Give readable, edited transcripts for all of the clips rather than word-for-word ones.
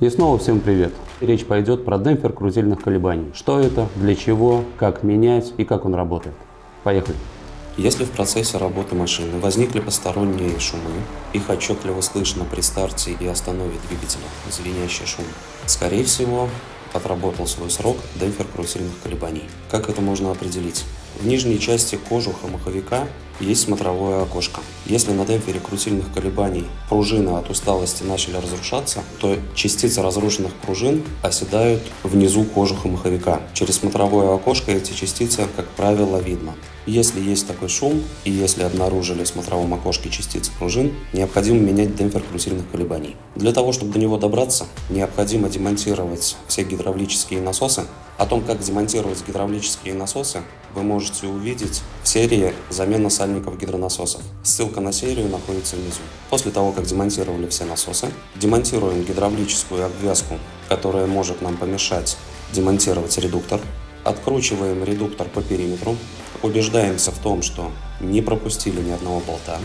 И снова всем привет! Речь пойдет про демпфер крутильных колебаний. Что это, для чего, как менять и как он работает. Поехали! Если в процессе работы машины возникли посторонние шумы, их отчетливо слышно при старте и останове двигателя, звенящий шум, скорее всего, отработал свой срок демпфер крутильных колебаний. Как это можно определить? В нижней части кожуха маховика есть смотровое окошко. Если на демпфере крутильных колебаний пружины от усталости начали разрушаться, то частицы разрушенных пружин оседают внизу кожуха маховика. Через смотровое окошко эти частицы, как правило, видно. Если есть такой шум, и если обнаружили в смотровом окошке частицы пружин, необходимо менять демпфер крутильных колебаний. Для того, чтобы до него добраться, необходимо демонтировать все гидравлические насосы. О том, как демонтировать гидравлические насосы, вы можете увидеть в серии «Замена сальников гидронасосов». Ссылка на серию находится внизу. После того, как демонтировали все насосы, демонтируем гидравлическую обвязку, которая может нам помешать демонтировать редуктор. Откручиваем редуктор по периметру, убеждаемся в том, что не пропустили ни одного болта.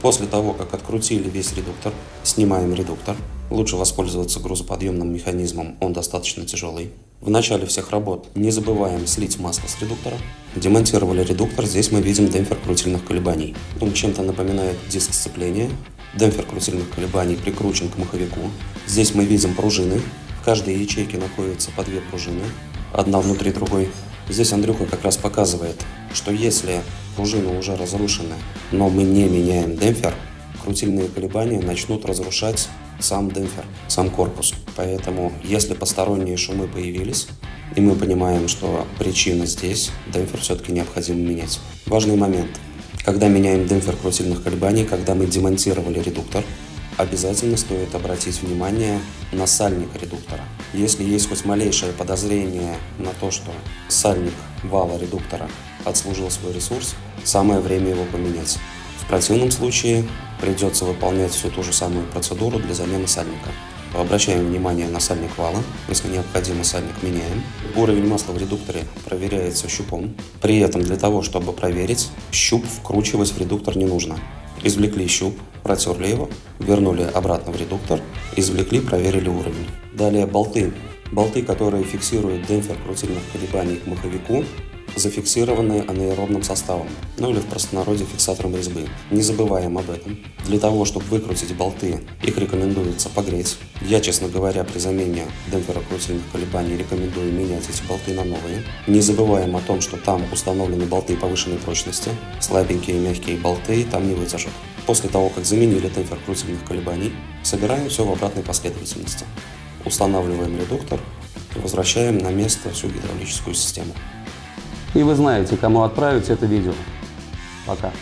После того, как открутили весь редуктор, снимаем редуктор. Лучше воспользоваться грузоподъемным механизмом, он достаточно тяжелый. В начале всех работ не забываем слить масло с редуктора. Демонтировали редуктор, здесь мы видим демпфер крутильных колебаний. Он чем-то напоминает диск сцепления. Демпфер крутильных колебаний прикручен к маховику. Здесь мы видим пружины. В каждой ячейке находится по две пружины, одна внутри другой. Здесь Андрюха как раз показывает, что если пружины уже разрушены, но мы не меняем демпфер, крутильные колебания начнут разрушать сам демпфер, сам корпус. Поэтому, если посторонние шумы появились, и мы понимаем, что причина здесь, демпфер все-таки необходимо менять. Важный момент. Когда меняем демпфер крутильных колебаний, когда мы демонтировали редуктор, обязательно стоит обратить внимание на сальник редуктора. Если есть хоть малейшее подозрение на то, что сальник вала редуктора отслужил свой ресурс, самое время его поменять. В противном случае придется выполнять всю ту же самую процедуру для замены сальника. Обращаем внимание на сальник вала, если необходимо сальник меняем. Уровень масла в редукторе проверяется щупом. При этом для того, чтобы проверить, щуп вкручивать в редуктор не нужно. Извлекли щуп, протерли его, вернули обратно в редуктор, извлекли, проверили уровень. Далее болты. Болты, которые фиксируют демпфер крутильных колебаний к маховику, зафиксированные анаэробным составом, ну или в простонародье фиксатором резьбы. Не забываем об этом. Для того, чтобы выкрутить болты, их рекомендуется погреть. Я, честно говоря, при замене демпфера крутильных колебаний рекомендую менять эти болты на новые. Не забываем о том, что там установлены болты повышенной прочности. Слабенькие мягкие болты там не выдержат. После того, как заменили демпфер крутильных колебаний, собираем все в обратной последовательности. Устанавливаем редуктор и возвращаем на место всю гидравлическую систему. И вы знаете, кому отправить это видео. Пока.